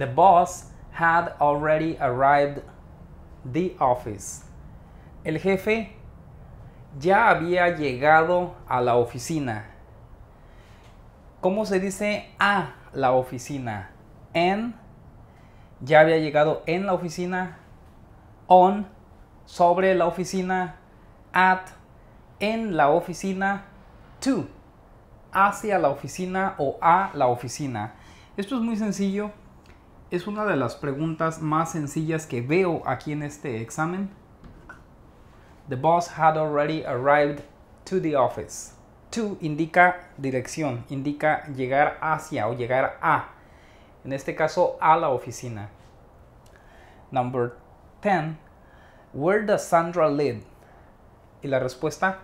The boss had already arrived the office. El jefe ya había llegado a la oficina. ¿Cómo se dice a la oficina? En, ya había llegado en la oficina. On, sobre la oficina. At, en la oficina. To, hacia la oficina o a la oficina. Esto es muy sencillo. Es una de las preguntas más sencillas que veo aquí en este examen. The boss had already arrived to the office. To indica dirección, indica llegar hacia o llegar a. En este caso, a la oficina. Number 10. Where does Sandra live? Y la respuesta,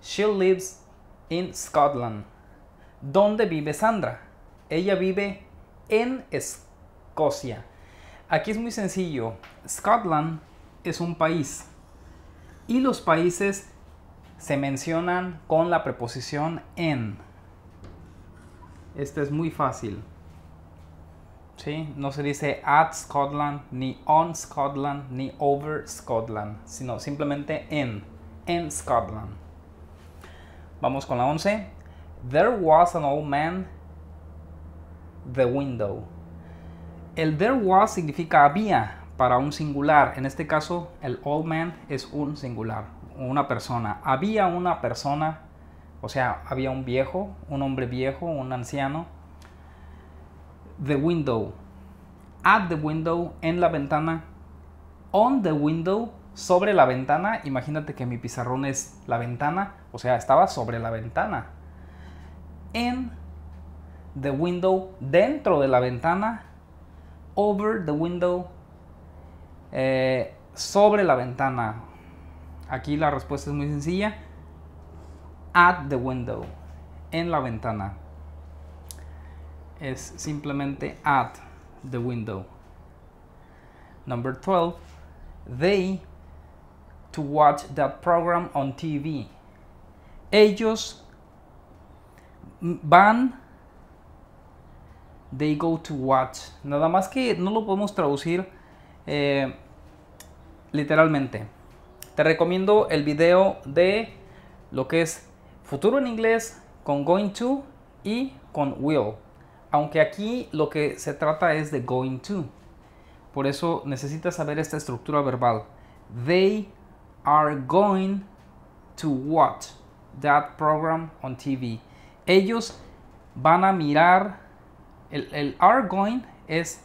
she lives in Scotland. ¿Dónde vive Sandra? Ella vive en Escocia. Aquí es muy sencillo. Scotland es un país. Y los países se mencionan con la preposición en. Este es muy fácil. ¿Sí? No se dice at Scotland, ni on Scotland, ni over Scotland, sino simplemente en Scotland. Vamos con la 11. There was an old man at the window. El there was significa había para un singular. En este caso, el old man es un singular, una persona. Había una persona, o sea, había un viejo, un hombre viejo, un anciano. The window, at the window, en la ventana. On the window, sobre la ventana. Imagínate que mi pizarrón es la ventana, o sea, estaba sobre la ventana. In the window, dentro de la ventana. Over the window, sobre la ventana. Aquí la respuesta es muy sencilla. At the window, en la ventana. Es simplemente at the window. Number 12. They to watch that program on TV. Ellos van. They go to watch. Nada más que no lo podemos traducir literalmente. Te recomiendo el video de lo que es futuro en inglés con going to y con will. Aunque aquí lo que se trata es de going to. Por eso necesitas saber esta estructura verbal. They are going to watch that program on TV. Ellos van a mirar. El are going es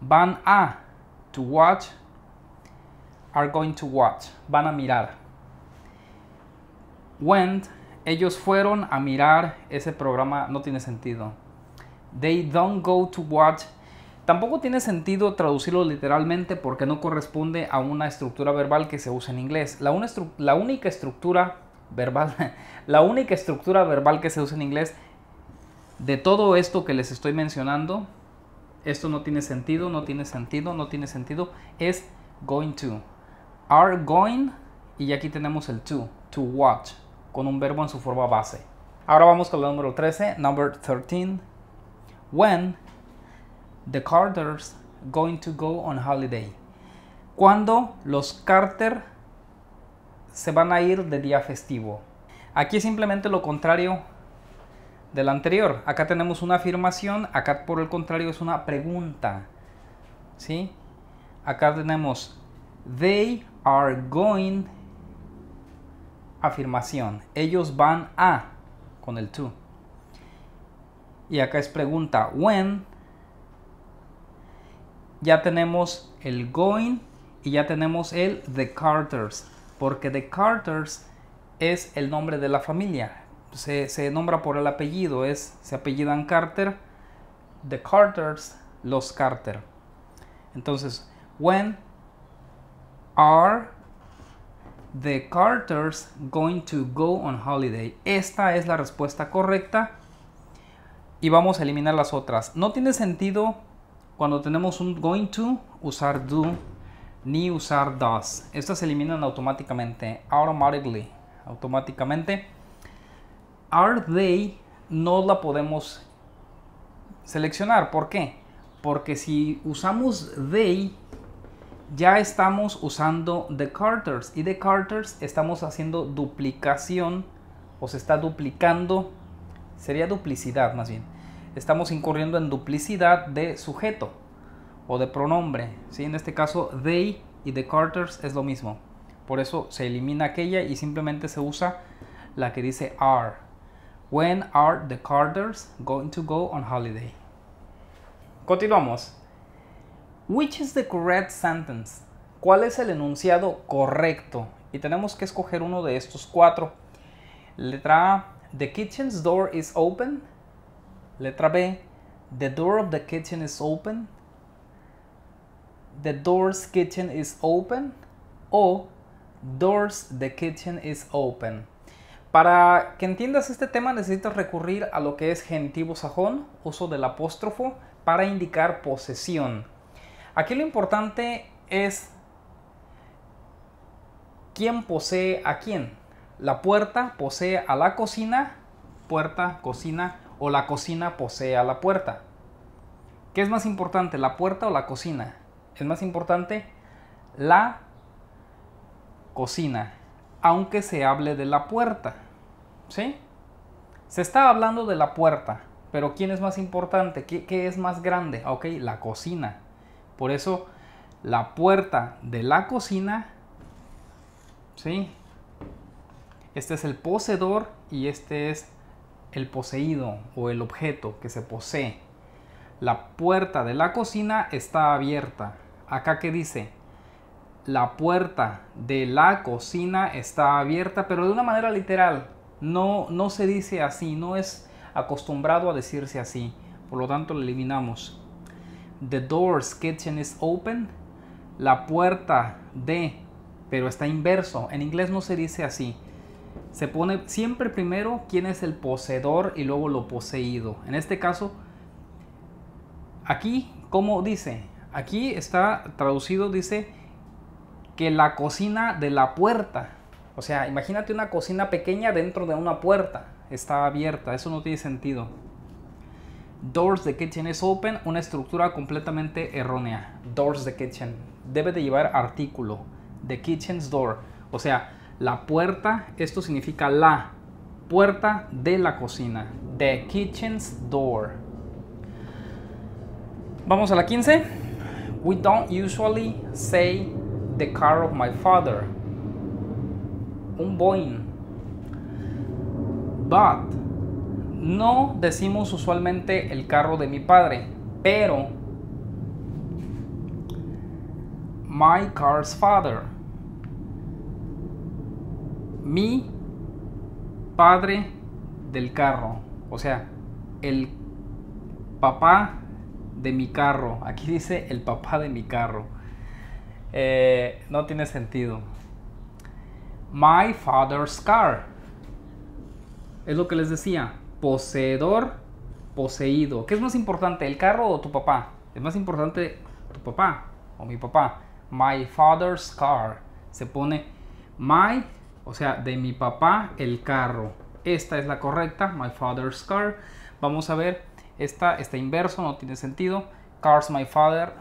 van a. To watch. Are going to watch. Van a mirar. Went. Ellos fueron a mirar ese programa. No tiene sentido. They don't go to watch. Tampoco tiene sentido traducirlo literalmente porque no corresponde a una estructura verbal que se usa en inglés. La única estructura verbal que se usa en inglés de todo esto que les estoy mencionando, esto no tiene sentido, es going to. Are going, y aquí tenemos el to watch, con un verbo en su forma base. Ahora vamos con la número 13, number 13. When the Carters going to go on holiday. Cuando los Carter se van a ir de día festivo. Aquí es simplemente lo contrario del anterior. Acá tenemos una afirmación, acá por el contrario es una pregunta. ¿Sí? Acá tenemos they are going, afirmación. Ellos van a, con el to. Y acá es pregunta, when, ya tenemos el going y ya tenemos el the Carters, porque the Carters es el nombre de la familia, se nombra por el apellido, se apellidan Carter, the Carters, los Carter. Entonces, when are the Carters going to go on holiday? Esta es la respuesta correcta. Y vamos a eliminar las otras. No tiene sentido cuando tenemos un going to usar do ni usar does. Estas se eliminan automáticamente. Automáticamente. Are they no la podemos seleccionar. ¿Por qué? porque si usamos they, ya estamos usando the characters, y de characters estamos haciendo duplicación, o se está duplicando, sería duplicidad más bien. Estamos incurriendo en duplicidad de sujeto o de pronombre, ¿sí? En este caso they y the characters es lo mismo, por eso se elimina aquella y simplemente se usa la que dice are. When are the Carters going to go on holiday? Continuamos. Which is the correct sentence? ¿Cuál es el enunciado correcto? Y tenemos que escoger uno de estos cuatro. Letra A, the kitchen's door is open. Letra B, the door of the kitchen is open. The door's kitchen is open. O, doors the kitchen is open. Para que entiendas este tema necesitas recurrir a lo que es genitivo sajón, uso del apóstrofo para indicar posesión. Aquí lo importante es quién posee a quién. La puerta posee a la cocina, puerta, cocina, o la cocina posee a la puerta. ¿Qué es más importante, la puerta o la cocina? Es más importante la cocina, aunque se hable de la puerta, ¿sí? Se está hablando de la puerta, pero ¿quién es más importante? ¿Qué es más grande? Ok, la cocina. Por eso, la puerta de la cocina, ¿sí? Este es el poseedor y este es el poseído o el objeto que se posee. La puerta de la cocina está abierta. Acá, ¿qué dice? La puerta de la cocina está abierta, pero de una manera literal. No se dice así, no es acostumbrado a decirse así. Por lo tanto, lo eliminamos. The door's kitchen is open. La puerta de, pero está inverso. En inglés no se dice así. Se pone siempre primero quién es el poseedor y luego lo poseído. En este caso, aquí, ¿cómo dice? Aquí está traducido, dice que la cocina de la puerta, o sea, imagínate una cocina pequeña dentro de una puerta, está abierta, eso no tiene sentido. Doors the kitchen is open, una estructura completamente errónea. Doors the kitchen, debe de llevar artículo, the kitchen's door, o sea, la puerta, esto significa la puerta de la cocina, the kitchen's door. Vamos a la 15. We don't usually say the car of my father, un Boeing. But, no decimos usualmente el carro de mi padre, pero my car's father, mi padre del carro, o sea, el papá de mi carro. Aquí dice el papá de mi carro. No tiene sentido. My father's car, es lo que les decía, poseedor, poseído. ¿Qué es más importante, el carro o tu papá? Es más importante tu papá o mi papá. My father's car, se pone my, o sea, de mi papá el carro. Esta es la correcta, my father's car. Vamos a ver, esta está inverso, no tiene sentido. Car's my father,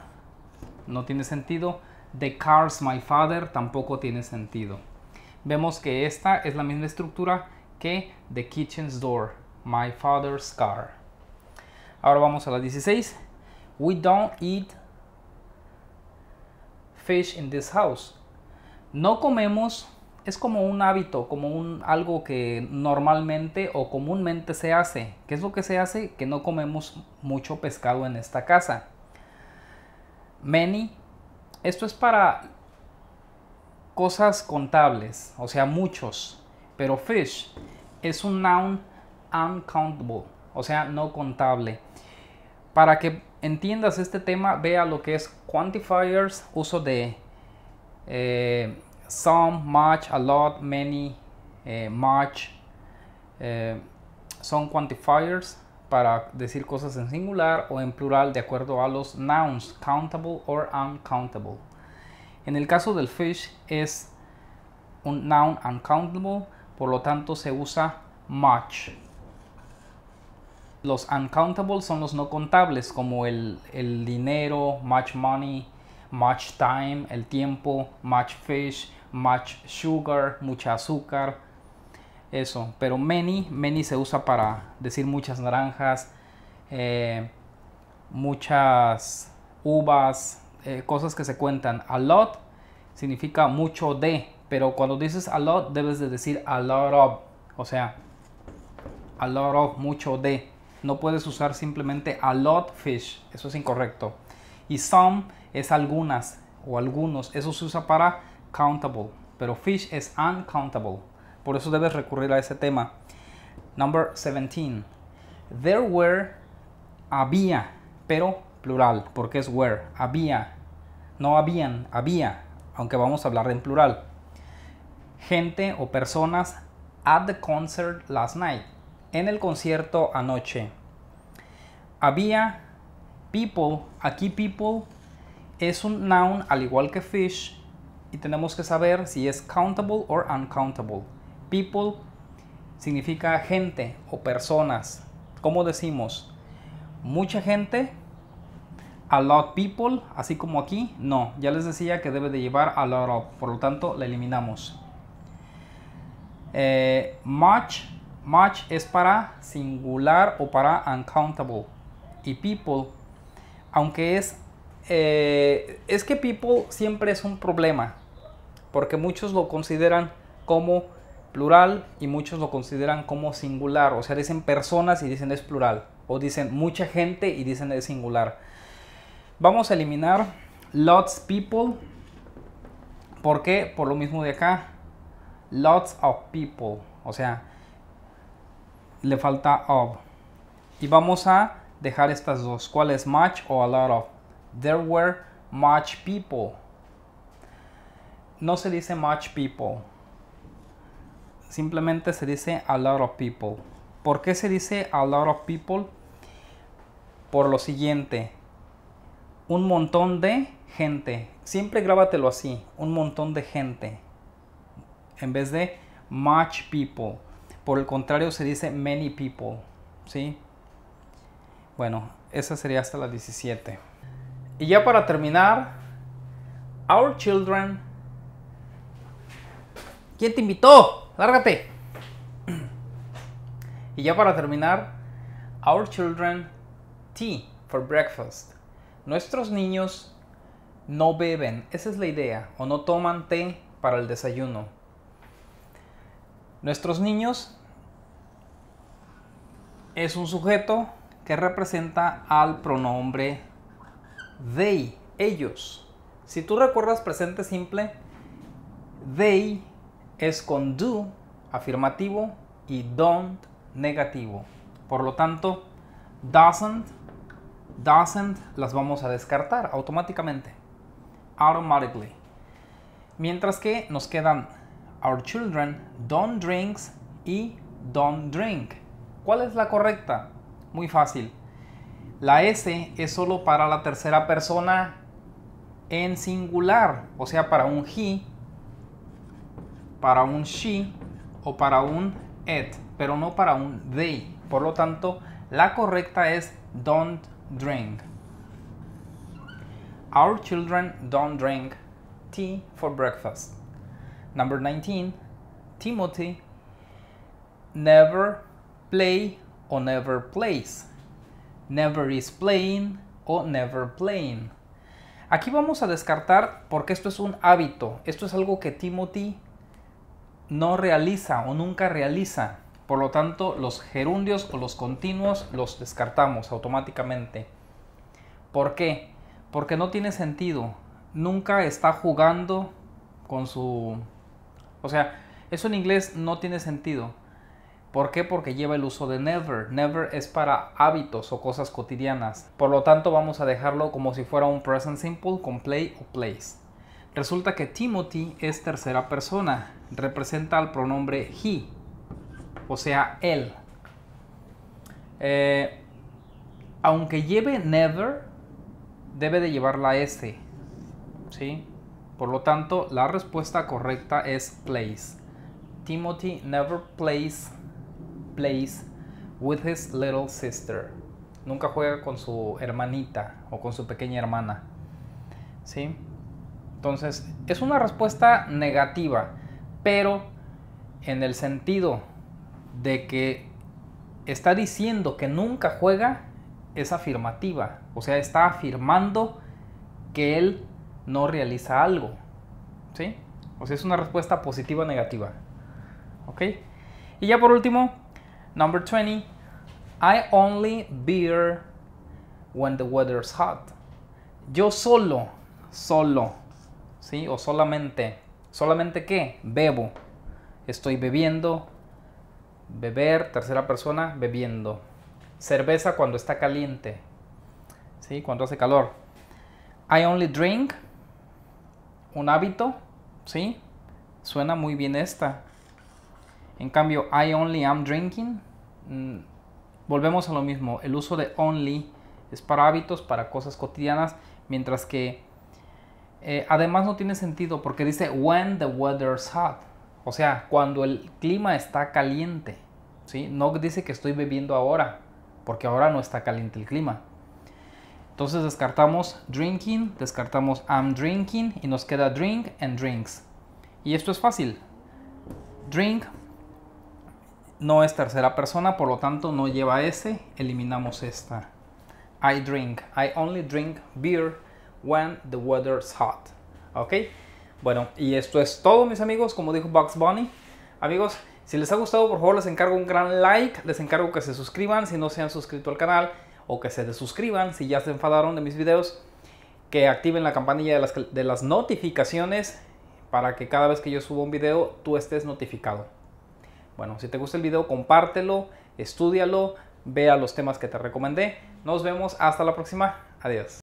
no tiene sentido. The car's my father tampoco tiene sentido. Vemos que esta es la misma estructura que the kitchen's door, my father's car. Ahora vamos a la 16. We don't eat fish in this house. No comemos, es como un hábito, como algo que normalmente o comúnmente se hace. ¿Qué es lo que se hace? Que no comemos mucho pescado en esta casa. Many, esto es para cosas contables, o sea, muchos. Pero fish es un noun uncountable, o sea, no contable. Para que entiendas este tema, vea lo que es quantifiers, uso de some, much, a lot, many, much. Son quantifiers para decir cosas en singular o en plural de acuerdo a los nouns, countable or uncountable. En el caso del fish es un noun uncountable, por lo tanto se usa much. Los uncountables son los no contables, como el dinero, much money, much time, el tiempo, much fish, much sugar, mucha azúcar, eso. Pero many, many se usa para decir muchas naranjas, muchas uvas, cosas que se cuentan. A lot significa mucho de, pero cuando dices a lot debes de decir a lot of, o sea, a lot of, mucho de. No puedes usar simplemente a lot fish, eso es incorrecto. Y some es algunas o algunos, eso se usa para countable, pero fish es uncountable. Por eso debes recurrir a ese tema. Number 17. There were, había, pero plural, porque es were, había. No habían, había, aunque vamos a hablar en plural. Gente o personas at the concert last night. En el concierto anoche. Había people. Aquí people es un noun al igual que fish. Y tenemos que saber si es countable o uncountable. People significa gente o personas. ¿Cómo decimos? Mucha gente. A lot people. Así como aquí. No. Ya les decía que debe de llevar a lot of. Por lo tanto, la eliminamos. Much. Much es para singular o para uncountable. Y people, aunque es que people siempre es un problema, porque muchos lo consideran como plural y muchos lo consideran como singular. O sea, dicen personas y dicen es plural, o dicen mucha gente y dicen es singular. Vamos a eliminar lots people, porque por lo mismo de acá, lots of people, o sea, le falta of. Y vamos a dejar estas dos. ¿Cuál es? Much o a lot of. There were much people. No se dice much people. Simplemente se dice a lot of people. ¿Por qué se dice a lot of people? Por lo siguiente. Un montón de gente. Siempre grábatelo así. Un montón de gente. En vez de much people. Por el contrario, se dice many people, ¿sí? Bueno, esa sería hasta la 17. Y ya para terminar, our children... ¿Quién te invitó? ¡Lárgate! Y ya para terminar, our children tea for breakfast. Nuestros niños no beben, esa es la idea, o no toman té para el desayuno. Nuestros niños... es un sujeto que representa al pronombre they, ellos. Si tú recuerdas presente simple, they es con do, afirmativo, y don't, negativo. Por lo tanto, doesn't las vamos a descartar automáticamente. Automatically. Mientras que nos quedan our children don't drinks y don't drink. ¿Cuál es la correcta? Muy fácil. La S es solo para la tercera persona en singular. O sea, para un he, para un she o para un it. Pero no para un they. Por lo tanto, la correcta es don't drink. Our children don't drink tea for breakfast. Number 19. Timothy never play o never plays. Never is playing o never playing. Aquí vamos a descartar porque esto es un hábito. Esto es algo que Timothy no realiza o nunca realiza. Por lo tanto, los gerundios o los continuos los descartamos automáticamente. ¿Por qué? Porque no tiene sentido. Nunca está jugando con su... O sea, eso en inglés no tiene sentido. ¿Por qué? Porque lleva el uso de never. Never es para hábitos o cosas cotidianas. Por lo tanto, vamos a dejarlo como si fuera un present simple con play o plays. Resulta que Timothy es tercera persona. Representa al pronombre he, o sea, él. Aunque lleve never, debe de llevar la S, ¿sí? Por lo tanto, la respuesta correcta es plays. Timothy never plays with his little sister. Nunca juega con su hermanita o con su pequeña hermana, ¿sí? Entonces, es una respuesta negativa, pero en el sentido de que está diciendo que nunca juega, es afirmativa. O sea, está afirmando que él no realiza algo, ¿sí? O sea, es una respuesta positiva o negativa, ¿ok? Y ya por último, number 20. I only beer when the weather's hot. Yo solo, ¿sí? O solamente ¿qué? Bebo. Estoy bebiendo. Beber, tercera persona, bebiendo. Cerveza cuando está caliente, ¿sí? Cuando hace calor. I only drink. Un hábito, ¿sí? Suena muy bien esta. En cambio, I only am drinking. Volvemos a lo mismo, el uso de only es para hábitos, para cosas cotidianas, mientras que además no tiene sentido porque dice when the weather's hot, o sea, cuando el clima está caliente, ¿sí? No dice que estoy bebiendo ahora, porque ahora no está caliente el clima. Entonces descartamos drinking, descartamos I'm drinking y nos queda drink and drinks. Y esto es fácil, drink no es tercera persona, por lo tanto no lleva S, eliminamos esta. I drink, I only drink beer when the weather's hot. Ok, bueno, y esto es todo, mis amigos, como dijo Bugs Bunny. Amigos, si les ha gustado, por favor les encargo un gran like, les encargo que se suscriban si no se han suscrito al canal, o que se desuscriban si ya se enfadaron de mis videos, que activen la campanilla de las notificaciones para que cada vez que yo suba un video tú estés notificado. Bueno, si te gusta el video, compártelo, estúdialo, vea los temas que te recomendé. Nos vemos hasta la próxima. Adiós.